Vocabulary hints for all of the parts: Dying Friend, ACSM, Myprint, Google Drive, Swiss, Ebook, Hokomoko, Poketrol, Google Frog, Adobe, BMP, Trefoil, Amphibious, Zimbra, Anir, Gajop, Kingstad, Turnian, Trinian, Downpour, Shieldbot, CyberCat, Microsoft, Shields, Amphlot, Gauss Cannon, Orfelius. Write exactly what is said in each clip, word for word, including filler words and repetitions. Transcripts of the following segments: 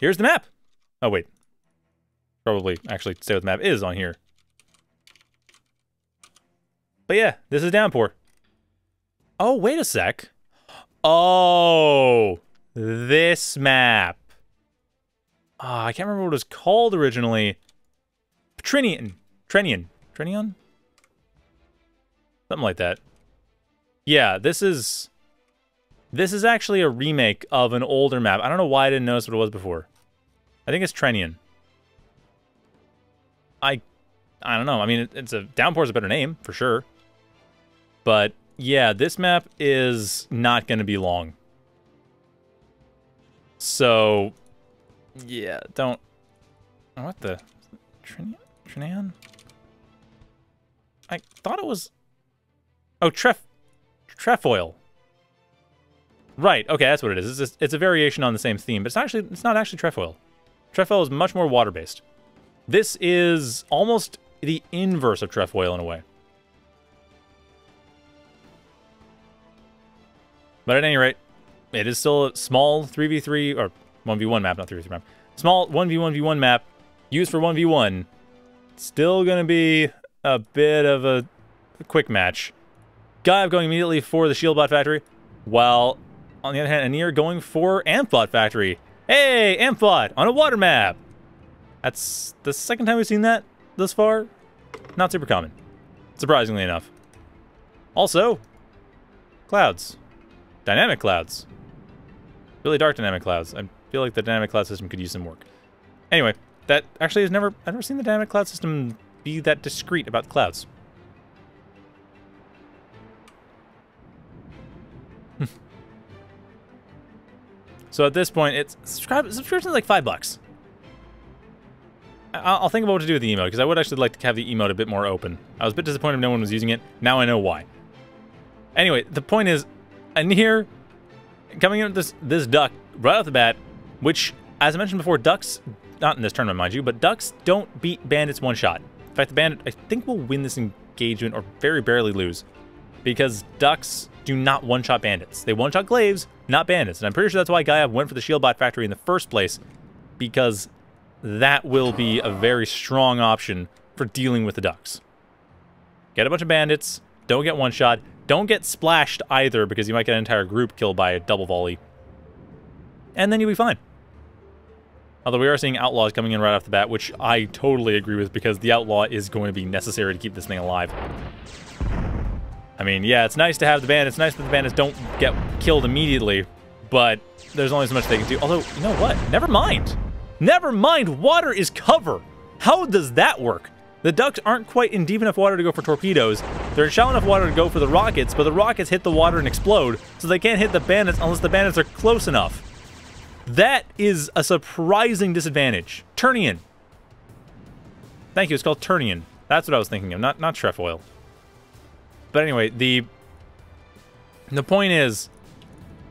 Here's the map. Oh, wait. Probably actually say what the map is on here. But yeah, this is Downpour. Oh, wait a sec. Oh, this map. Ah, oh, I can't remember what it was called originally. Trinian. Trinian. Trinian? Something like that. Yeah, this is... This is actually a remake of an older map. I don't know why I didn't notice what it was before. I think it's Trinian. I... I don't know. I mean, it, it's a... Downpour's a better name, for sure. But, yeah, this map is not going to be long. So... Yeah, don't... What the... Trinian? Trinian? I thought it was... Oh, Tref... Trefoil. Right, okay, that's what it is. It's, it's a variation on the same theme, but it's actually it's not actually Trefoil. Trefoil is much more water-based. This is almost the inverse of Trefoil in a way. But at any rate, it is still a small three v three, or one v one map, not three v three map. Small one v one v one map, used for one v one. Still gonna be a bit of a quick match. Gajop going immediately for the Shieldbot Factory, while, on the other hand, Anir going for Amphlot Factory. Hey, Amphlot on a water map! That's the second time we've seen that thus far. Not super common, surprisingly enough. Also, clouds. Dynamic clouds. Really dark dynamic clouds. I feel like the dynamic cloud system could use some work. Anyway, that actually has never... I've never seen the dynamic cloud system be that discreet about clouds. So at this point, it's subscription is like five bucks. I'll think about what to do with the emote, because I would actually like to have the emote a bit more open. I was a bit disappointed no one was using it. Now I know why. Anyway, the point is, Anir coming in with this, this duck right off the bat, which, as I mentioned before, ducks, not in this tournament, mind you, but ducks don't beat bandits one shot. In fact, the bandit, I think, will win this engagement or very barely lose, because ducks do not one-shot bandits. They one-shot glaives, not bandits. And I'm pretty sure that's why Gajop went for the Shieldbot Factory in the first place, because that will be a very strong option for dealing with the ducks. Get a bunch of bandits, don't get one-shot, don't get splashed either, because you might get an entire group killed by a double volley. And then you'll be fine. Although we are seeing outlaws coming in right off the bat, which I totally agree with, because the outlaw is going to be necessary to keep this thing alive. I mean, yeah, it's nice to have the bandits. It's nice that the bandits don't get killed immediately, but there's only so much they can do. Although, you know what? Never mind. Never mind. Water is cover. How does that work? The ducks aren't quite in deep enough water to go for torpedoes. They're in shallow enough water to go for the rockets, but the rockets hit the water and explode, so they can't hit the bandits unless the bandits are close enough. That is a surprising disadvantage. Turnian. Thank you. It's called Turnian. That's what I was thinking of, not, not Trefoil. But anyway, the the point is,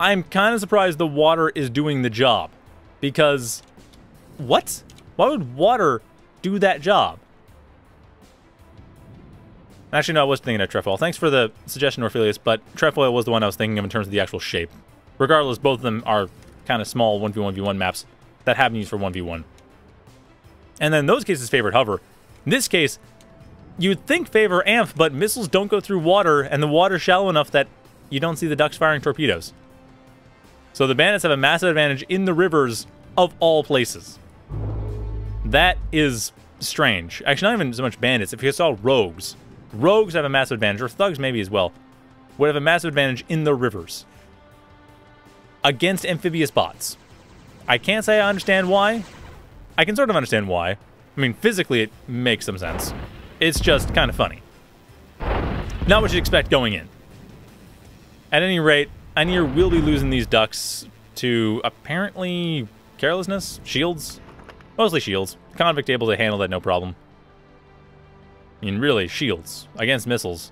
I'm kind of surprised the water is doing the job, because what? Why would water do that job? Actually, no, I was thinking of Trefoil. Thanks for the suggestion, Orfelius, but Trefoil was the one I was thinking of in terms of the actual shape. Regardless, both of them are kind of small one v one v one maps that have been used for one v one. And then in those cases, favored hover. In this case, you'd think favor Amph, but missiles don't go through water, and the water's shallow enough that you don't see the ducks firing torpedoes. So the bandits have a massive advantage in the rivers of all places. That is strange. Actually, not even so much bandits. If you saw rogues, rogues have a massive advantage, or thugs maybe as well, would have a massive advantage in the rivers against amphibious bots. I can't say I understand why. I can sort of understand why. I mean, physically, it makes some sense. It's just kind of funny. Not what you'd expect going in. At any rate, Anir will be losing these ducks to, apparently, carelessness? Shields? Mostly shields. Convict able to handle that no problem. I mean, really, shields against missiles.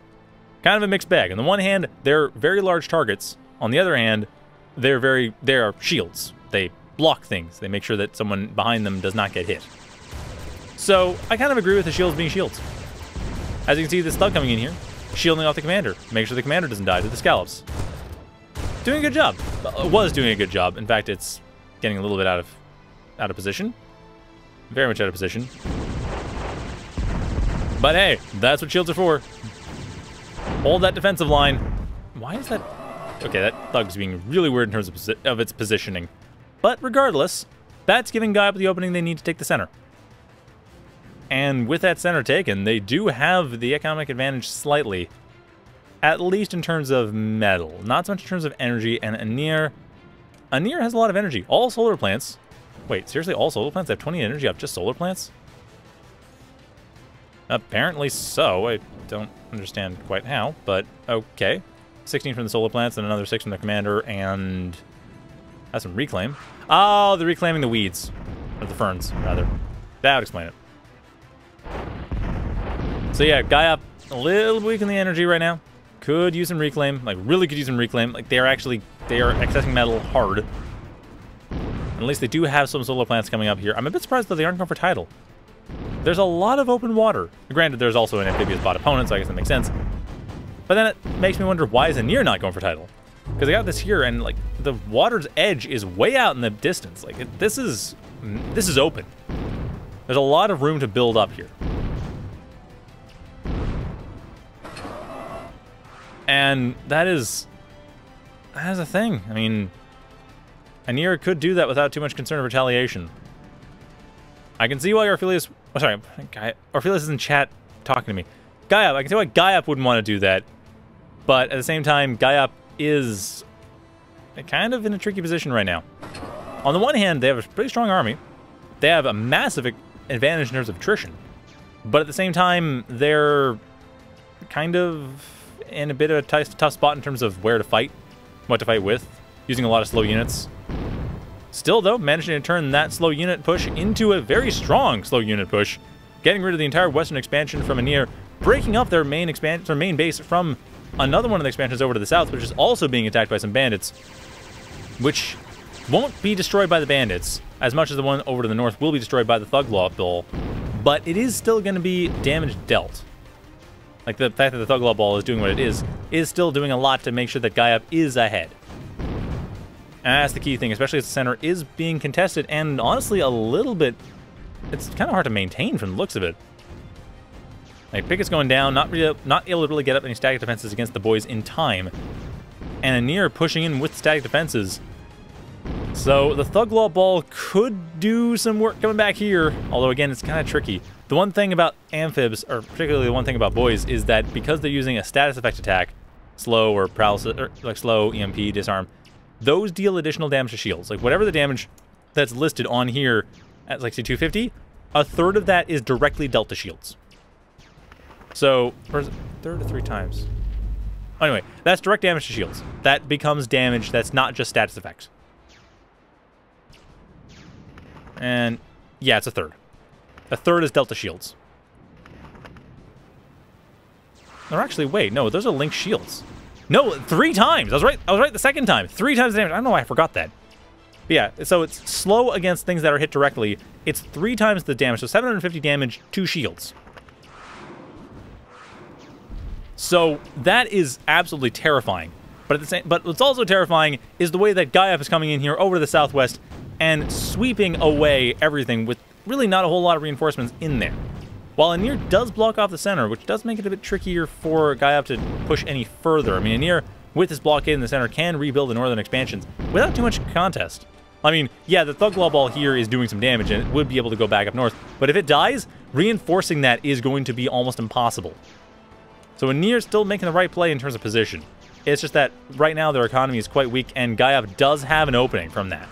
Kind of a mixed bag. On the one hand, they're very large targets. On the other hand, they're very... they are shields. They block things. They make sure that someone behind them does not get hit. So, I kind of agree with the shields being shields. As you can see, this thug coming in here, shielding off the commander. Make sure the commander doesn't die to the scallops. Doing a good job. Was doing a good job. In fact, it's getting a little bit out of out of position. Very much out of position. But hey, that's what shields are for. Hold that defensive line. Why is that? Okay, that thug's being really weird in terms of, of its positioning. But regardless, that's giving Gajop the opening they need to take the center. And with that center taken, they do have the economic advantage slightly. At least in terms of metal. Not so much in terms of energy. And Anir... Anir has a lot of energy. All solar plants... Wait, seriously? All solar plants have twenty energy off just solar plants? Apparently so. I don't understand quite how, but okay. sixteen from the solar plants and another six from the commander, and... That's some reclaim. Oh, they're reclaiming the weeds. Or the ferns, rather. That would explain it. So yeah, Gajop a little weak in the energy right now. Could use some reclaim. Like, really could use some reclaim. Like, they are actually... They are accessing metal hard. At least they do have some solar plants coming up here. I'm a bit surprised that they aren't going for tidal. There's a lot of open water. Granted, there's also an amphibious bot opponent, so I guess that makes sense. But then it makes me wonder, why is Anir not going for tidal? Because I got this here, and like the water's edge is way out in the distance. Like it, this is this is open. There's a lot of room to build up here. And that is that is a thing. I mean, Anir could do that without too much concern of retaliation. I can see why Orfelius... Oh, sorry. Orfelius is in chat talking to me. Gajop. I can see why Gajop wouldn't want to do that. But at the same time, Gajop is kind of in a tricky position right now. On the one hand, they have a pretty strong army. They have a massive advantage in terms of attrition. But at the same time, they're kind of in a bit of a tough spot in terms of where to fight, what to fight with, using a lot of slow units. Still, though, managing to turn that slow unit push into a very strong slow unit push, getting rid of the entire western expansion from Anir, breaking up their main expansion, their main base from another one of the expansions over to the south, which is also being attacked by some bandits, which won't be destroyed by the bandits as much as the one over to the north will be destroyed by the Thug Law Ball, but it is still going to be damage dealt. Like the fact that the Thug Law Ball is doing what it is, is still doing a lot to make sure that Gajop is ahead. And that's the key thing, especially as the center is being contested, and honestly, a little bit... It's kind of hard to maintain from the looks of it. Like, Pickett's going down, not really, not able to really get up any static defenses against the boys in time. And Anir pushing in with static defenses. So, the Thug Law Ball could do some work coming back here, although again, it's kind of tricky. The one thing about amphibs, or particularly the one thing about boys, is that because they're using a status effect attack, slow or paralysis, or like slow, E M P, disarm, those deal additional damage to shields. Like, whatever the damage that's listed on here at, like, say, two fifty, a third of that is directly dealt to shields. So, or is it third or three times? Anyway, that's direct damage to shields. That becomes damage that's not just status effects. And, yeah, it's a third. A third is dealt to shields. Or actually, wait, no, those are linked shields. No, three times. I was right. I was right the second time. Three times the damage. I don't know why I forgot that. But yeah, so it's slow against things that are hit directly. It's three times the damage. So seven hundred fifty damage, two shields. So that is absolutely terrifying. But at the same, but what's also terrifying is the way that Gajop is coming in here over to the southwest and sweeping away everything with really not a whole lot of reinforcements in there. While Anir does block off the center, which does make it a bit trickier for Gajop to push any further. I mean, Anir, with this blockade in the center, can rebuild the northern expansions without too much contest. I mean, yeah, the Thug Law Ball here is doing some damage, and it would be able to go back up north. But if it dies, reinforcing that is going to be almost impossible. So Anir's still making the right play in terms of position. It's just that right now their economy is quite weak, and Gajop does have an opening from that.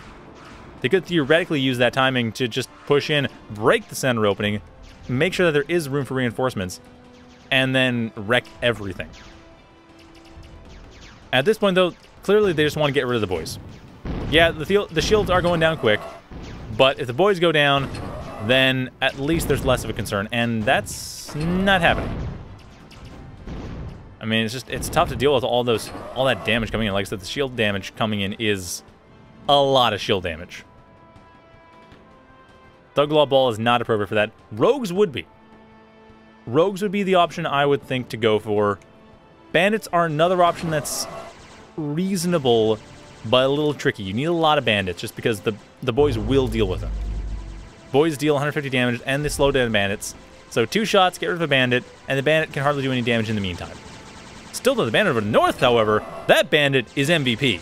They could theoretically use that timing to just push in, break the center opening, make sure that there is room for reinforcements, and then wreck everything. At this point, though, clearly they just want to get rid of the boys. Yeah, the, the shields are going down quick, but if the boys go down, then at least there's less of a concern, and that's not happening. I mean, it's just, it's tough to deal with all those, all that damage coming in. Like I said, the shield damage coming in is a lot of shield damage. Thug Law Ball is not appropriate for that. Rogues would be. Rogues would be the option I would think to go for. Bandits are another option that's reasonable, but a little tricky. You need a lot of bandits just because the, the boys will deal with them. Boys deal one hundred fifty damage and they slow down the bandits. So two shots, get rid of the bandit, and the bandit can hardly do any damage in the meantime. Still to the bandit over the north, however, that bandit is M V P.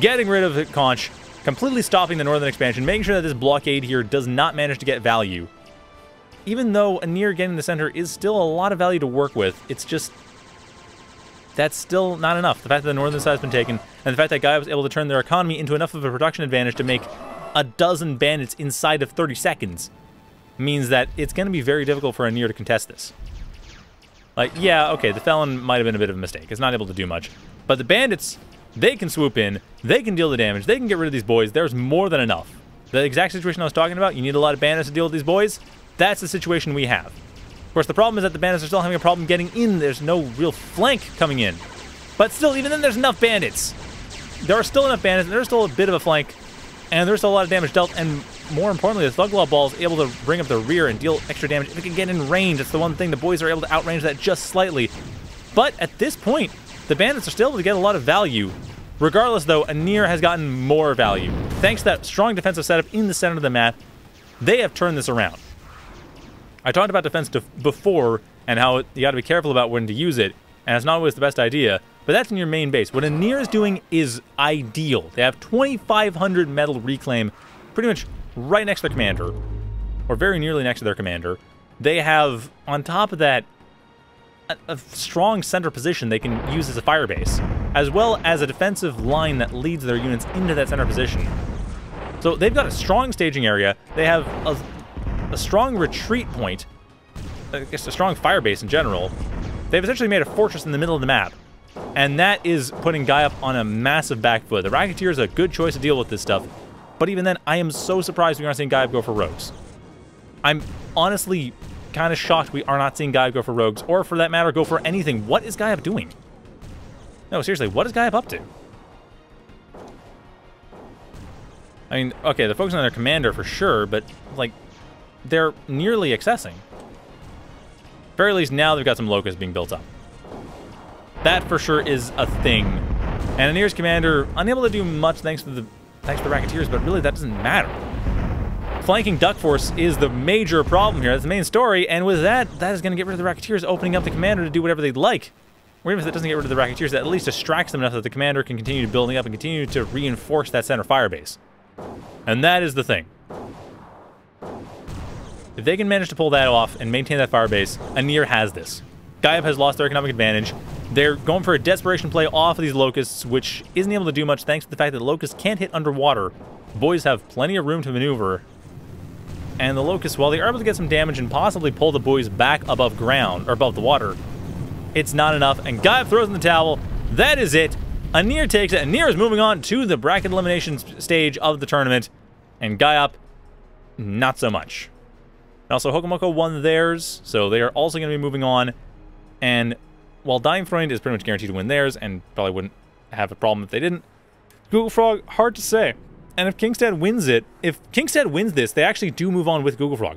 Getting rid of the conch, completely stopping the northern expansion, making sure that this blockade here does not manage to get value. Even though Anir getting the center is still a lot of value to work with, it's just... that's still not enough. The fact that the northern side has been taken, and the fact that Gaia was able to turn their economy into enough of a production advantage to make a dozen bandits inside of thirty seconds, means that it's going to be very difficult for Anir to contest this. Like, yeah, okay, the Felon might have been a bit of a mistake. It's not able to do much. But the bandits, they can swoop in, they can deal the damage, they can get rid of these boys. There's more than enough. The exact situation I was talking about, you need a lot of bandits to deal with these boys, that's the situation we have. Of course, the problem is that the bandits are still having a problem getting in. There's no real flank coming in. But still, even then, there's enough bandits. There are still enough bandits, and there's still a bit of a flank, and there's still a lot of damage dealt, and more importantly, the Thugglaw Ball is able to bring up the rear and deal extra damage. If it can get in range, that's the one thing. The boys are able to outrange that just slightly. But at this point, the bandits are still able to get a lot of value. Regardless, though, Anir has gotten more value. Thanks to that strong defensive setup in the center of the map, they have turned this around. I talked about defense before and how you got to be careful about when to use it, and it's not always the best idea, but that's in your main base. What Anir is doing is ideal. They have twenty-five hundred metal reclaim pretty much right next to their commander, or very nearly next to their commander. They have, on top of that, a, a strong center position they can use as a fire base, as well as a defensive line that leads their units into that center position. So they've got a strong staging area. They have a a strong retreat point, I guess a strong fire base in general. They've essentially made a fortress in the middle of the map, and that is putting Gajop on a massive back foot. The Racketeer is a good choice to deal with this stuff, but even then, I am so surprised we aren't seeing Gajop go for rogues. I'm honestly kind of shocked we are not seeing Gajop go for rogues, or for that matter, go for anything. What is Gajop doing? No, seriously, what is Gajop up to? I mean, okay, they're focusing on their commander for sure, but like, they're nearly accessing. At very least, now they've got some locusts being built up. That for sure is a thing. And Anir's commander, unable to do much thanks to the thanks to the Racketeers, but really that doesn't matter. Flanking Duck Force is the major problem here. That's the main story, and with that, that is going to get rid of the Racketeers, opening up the commander to do whatever they'd like. Or even if it doesn't get rid of the Racketeers, that at least distracts them enough that the commander can continue building up and continue to reinforce that center firebase. And that is the thing. If they can manage to pull that off and maintain that fire base, Anir has this. Gajop has lost their economic advantage. They're going for a desperation play off of these locusts, which isn't able to do much thanks to the fact that locusts can't hit underwater. The boys have plenty of room to maneuver. And the locusts, while they are able to get some damage and possibly pull the boys back above ground, or above the water, it's not enough, and Gajop throws in the towel. That is it. Anir takes it. Anir is moving on to the bracket elimination stage of the tournament, and Gajop, not so much. Also, Hokomoko won theirs, so they are also going to be moving on. And while Dying Friend is pretty much guaranteed to win theirs, and probably wouldn't have a problem if they didn't, Google Frog, hard to say. And if Kingstad wins it, if Kingstad wins this, they actually do move on with Google Frog.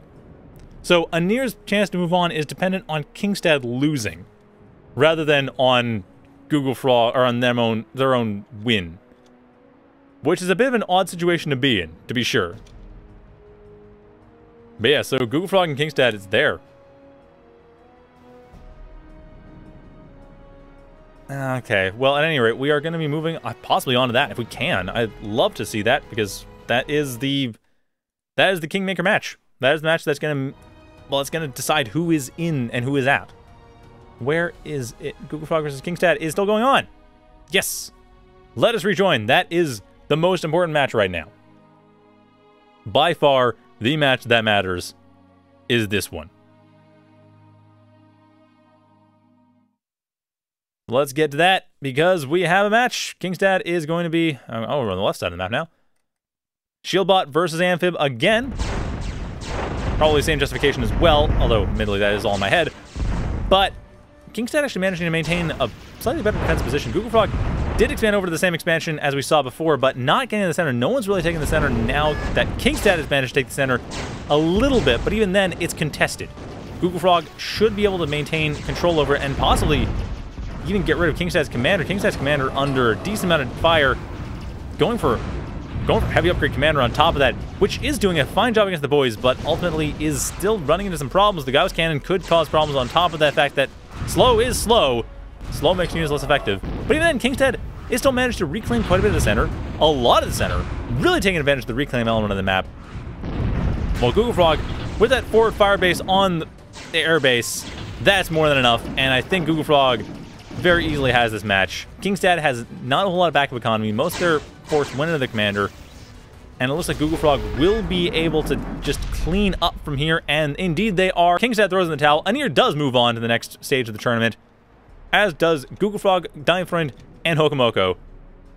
So Anir's chance to move on is dependent on Kingstad losing, rather than on Google Frog or on their own their own win, which is a bit of an odd situation to be in, to be sure. But yeah, so Google Frog and Kingstad is there. Okay, well, at any rate, we are going to be moving possibly on to that if we can. I'd love to see that, because that is the that is the Kingmaker match. That is the match that's going to, well, it's going to decide who is in and who is out. Where is it? Google Frog versus Kingstad is still going on. Yes. Let us rejoin. That is the most important match right now. By far, the match that matters is this one. Let's get to that, because we have a match. Kingstad is going to be... Um, oh, we're on the left side of the map now. Shieldbot versus Amphib again. Probably the same justification as well, although admittedly that is all in my head. But Kingstad actually managing to maintain a slightly better defense position. Google Frog did expand over to the same expansion as we saw before, but not getting to the center. No one's really taking the center now that Kingstad has managed to take the center a little bit, but even then, it's contested. Google Frog should be able to maintain control over it and possibly even get rid of Kingstad's commander. Kingstad's commander under a decent amount of fire, going for Going for heavy upgrade commander on top of that, which is doing a fine job against the boys, but ultimately is still running into some problems. The Gauss Cannon could cause problems on top of that fact that slow is slow. Slow makes units less effective. But even then, Kingstad is still managed to reclaim quite a bit of the center. A lot of the center. Really taking advantage of the reclaim element of the map. Well, Google Frog, with that forward fire base on the airbase, that's more than enough. And I think Google Frog very easily has this match. Kingstad has not a whole lot of backup economy. Most of their force went into the commander. And it looks like Google Frog will be able to just clean up from here. And indeed they are. Kingstad throws in the towel. Anir does move on to the next stage of the tournament, as does Google Frog, Dying Friend, and Hokomoko.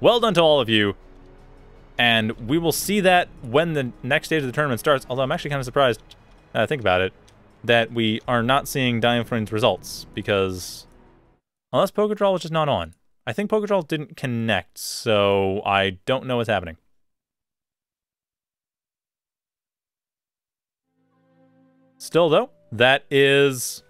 Well done to all of you. And we will see that when the next stage of the tournament starts. Although I'm actually kind of surprised, uh, think about it, that we are not seeing Dying Friend's results. Because unless Poketrol was just not on. I think Poketrol didn't connect, so I don't know what's happening. Still, though, that is...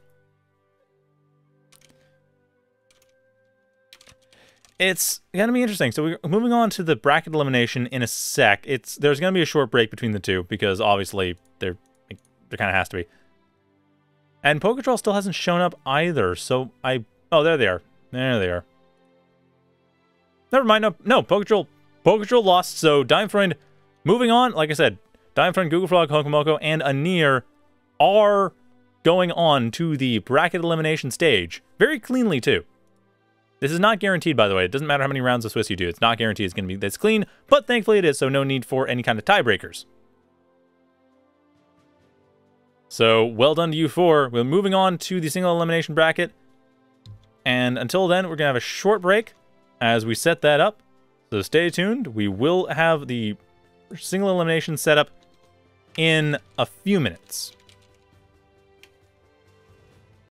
it's going to be interesting. So we're moving on to the bracket elimination in a sec. It's There's going to be a short break between the two, because obviously there, there kind of has to be. And Poketrol still hasn't shown up either, so I... oh, there they are. There they are. Never mind. No, no Poketrol, Poketrol lost, so Dying Friend moving on. Like I said, Dying Friend, Google Frog, Hokomoko, and Anir are going on to the bracket elimination stage. Very cleanly, too. This is not guaranteed, by the way. It doesn't matter how many rounds of Swiss you do. It's not guaranteed it's going to be this clean, but thankfully it is, so no need for any kind of tiebreakers. So, well done to you four. We're moving on to the single elimination bracket. And until then, we're going to have a short break as we set that up. So stay tuned. We will have the single elimination set up in a few minutes.